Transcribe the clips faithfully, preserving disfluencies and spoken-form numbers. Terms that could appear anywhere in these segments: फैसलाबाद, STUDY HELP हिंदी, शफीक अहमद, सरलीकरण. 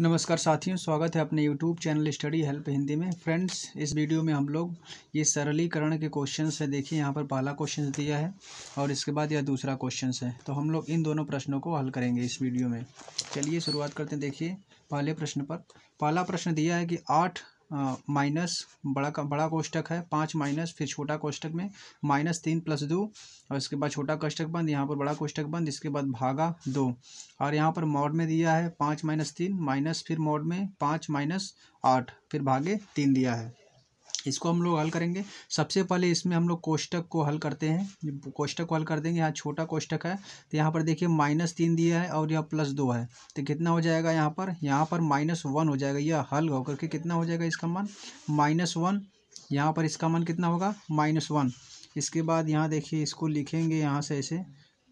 नमस्कार साथियों, स्वागत है अपने YouTube channel study help हिंदी में। फ्रेंड्स, इस वीडियो में हम लोग ये सरलीकरण के क्वेश्चंस है। देखिए, यहाँ पर पहला क्वेश्चन दिया है और इसके बाद यह दूसरा क्वेश्चन है, तो हम लोग इन दोनों प्रश्नों को हल करेंगे इस वीडियो में। चलिए शुरुआत करते हैं। देखिए पहले प्रश्न पर, पहला प्रश्न दिया है कि आठ माइनस बड़ा का बड़ा कोष्टक है पाँच माइनस, फिर छोटा कोष्टक में माइनस तीन प्लस दो, और इसके बाद छोटा कोष्टक बंद, यहाँ पर बड़ा कोष्टक बंद, इसके बाद भागा दो। और यहाँ पर मोड में दिया है पाँच माइनस तीन माइनस, फिर मोड में पाँच माइनस आठ, फिर भागे तीन दिया है। इसको हम लोग हल करेंगे। सबसे पहले इसमें हम लोग कोष्टक को हल करते हैं, कोष्टक को हल कर देंगे। यहाँ छोटा कोष्टक है तो यहाँ पर देखिए माइनस तीन दिया है और यह प्लस दो है, तो कितना हो जाएगा यहाँ पर, यहाँ पर माइनस वन हो जाएगा। यह हल होकर के कितना हो जाएगा इसका मान, माइनस वन। यहाँ पर इसका मान कितना होगा, माइनस वन। इसके बाद यहाँ देखिए इसको लिखेंगे यहाँ से ऐसे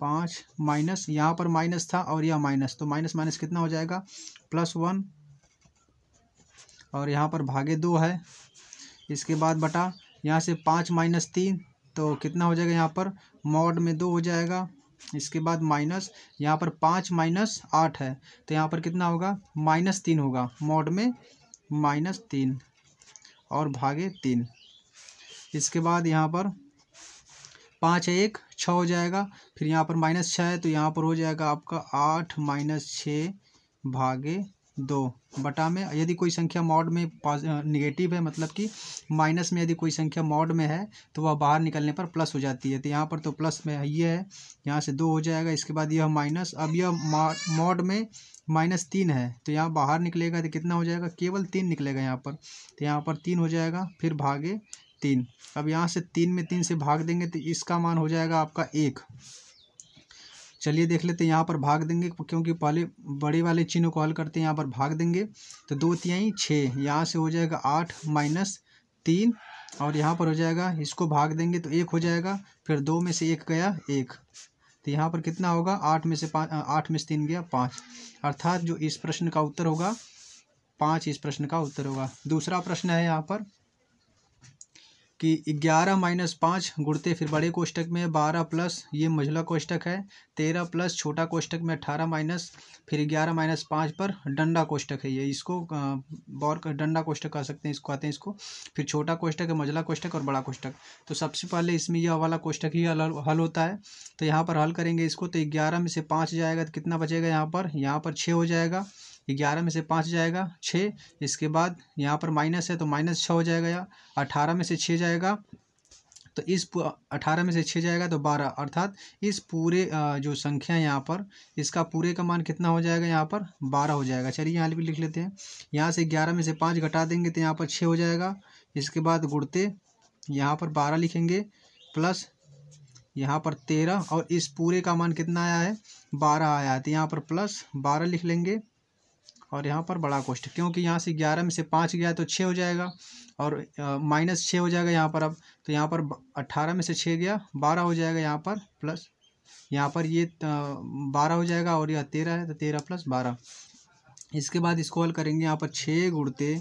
पाँच माइनस, यहाँ पर माइनस था और यह माइनस, तो माइनस माइनस कितना हो जाएगा, प्लस वन। और यहाँ पर भागे दो है। इसके बाद बटा यहाँ से पाँच माइनस तीन, तो कितना हो जाएगा यहाँ पर, मोड में दो हो जाएगा। इसके बाद माइनस, यहाँ पर पाँच माइनस आठ है तो यहाँ पर कितना होगा, माइनस तीन होगा, मोड में माइनस तीन और भागे तीन। इसके बाद यहाँ पर पाँच एक छः हो जाएगा, फिर यहाँ पर माइनस छः है तो यहाँ पर हो जाएगा आपका आठ माइनस छः भागे दो बटा में। यदि कोई संख्या मॉड में निगेटिव है, मतलब कि माइनस में, यदि कोई संख्या मॉड में है तो वह बाहर निकलने पर प्लस हो जाती है, तो यहाँ पर तो प्लस में ये है, यहाँ से दो हो जाएगा। इसके बाद यह माइनस, अब यह मॉड में माइनस तीन है तो यहाँ बाहर निकलेगा तो कितना हो जाएगा, केवल तीन निकलेगा यहाँ पर, तो यहाँ पर तीन हो जाएगा, फिर भागे तीन। अब यहाँ से तीन में तीन से भाग देंगे तो इसका मान हो जाएगा आपका एक। चलिए देख लेते हैं, यहाँ पर भाग देंगे क्योंकि पहले बड़े वाले चिन्ह को हल करते हैं। यहाँ पर भाग देंगे तो दो तिहाई छः, यहाँ से हो जाएगा आठ माइनस तीन, और यहाँ पर हो जाएगा, इसको भाग देंगे तो एक हो जाएगा, फिर दो में से एक गया एक, तो यहाँ पर कितना होगा, आठ में से पाँच, आठ में से तीन गया पाँच। अर्थात जो इस प्रश्न का उत्तर होगा पाँच, इस प्रश्न का उत्तर होगा। दूसरा प्रश्न है यहाँ पर कि ग्यारह माइनस पाँच गुणते, फिर बड़े कोष्टक में बारह प्लस, ये मझला कोष्टक है तेरह प्लस, छोटा कोष्टक में अठारह माइनस, फिर ग्यारह माइनस पाँच पर डंडा कोष्टक है, ये इसको बौर डंडा कोष्टक कह सकते हैं, इसको कहते हैं इसको। फिर छोटा कोष्टक है, मझला कोष्टक और बड़ा कोष्टक, तो सबसे पहले इसमें यह वाला कोष्टक ही हल होता है, तो यहाँ पर हल करेंगे इसको। तो ग्यारह में से पाँच जाएगा तो कितना बचेगा यहाँ पर, यहाँ पर छः हो जाएगा, ग्यारह में से पाँच जाएगा छः। इसके बाद यहाँ पर माइनस है तो माइनस छः हो जाएगा, या अठारह में से छः जाएगा तो इस अठारह में से छः जाएगा तो बारह। अर्थात इस पूरे जो संख्या है यहाँ पर, इसका पूरे का मान कितना हो जाएगा, यहाँ पर बारह हो जाएगा। चलिए यहाँ भी लिख लेते हैं, यहाँ से ग्यारह में से पाँच घटा देंगे तो यहाँ पर छः हो जाएगा। इसके बाद गुणते यहाँ पर बारह लिखेंगे प्लस यहाँ पर तेरह, और इस पूरे का मान कितना आया है, बारह आया है, तो यहाँ पर प्लस बारह लिख लेंगे। और यहाँ पर बड़ा कोष्ठक, क्योंकि यहाँ से ग्यारह में से पाँच गया तो छः हो जाएगा, और माइनस छः हो जाएगा यहाँ पर। अब तो यहाँ पर अट्ठारह में से छः गया बारह हो जाएगा, यहाँ पर प्लस, यहाँ पर ये बारह हो जाएगा और यह तेरह है तो तेरह प्लस बारह। इसके बाद इसको हल करेंगे, यहाँ पर छः गुणते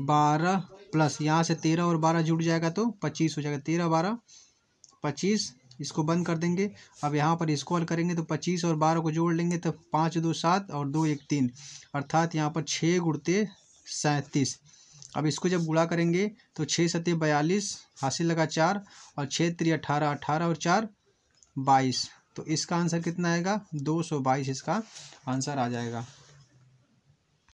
बारह प्लस, यहाँ से तेरह और बारह जुड़ जाएगा तो पच्चीस हो जाएगा, तेरह बारह पच्चीस। इसको बंद कर देंगे। अब यहाँ पर इसको हल करेंगे तो पच्चीस और बारह को जोड़ लेंगे तो पाँच दो सात और दो एक तीन, अर्थात यहाँ पर छः गुणते सैंतीस। अब इसको जब गुणा करेंगे तो छः सत्ते बयालीस, हासिल लगा चार, और छः त्री अठारह, अठारह और चार बाईस, तो इसका आंसर कितना आएगा, दो सौ बाईस इसका आंसर आ जाएगा।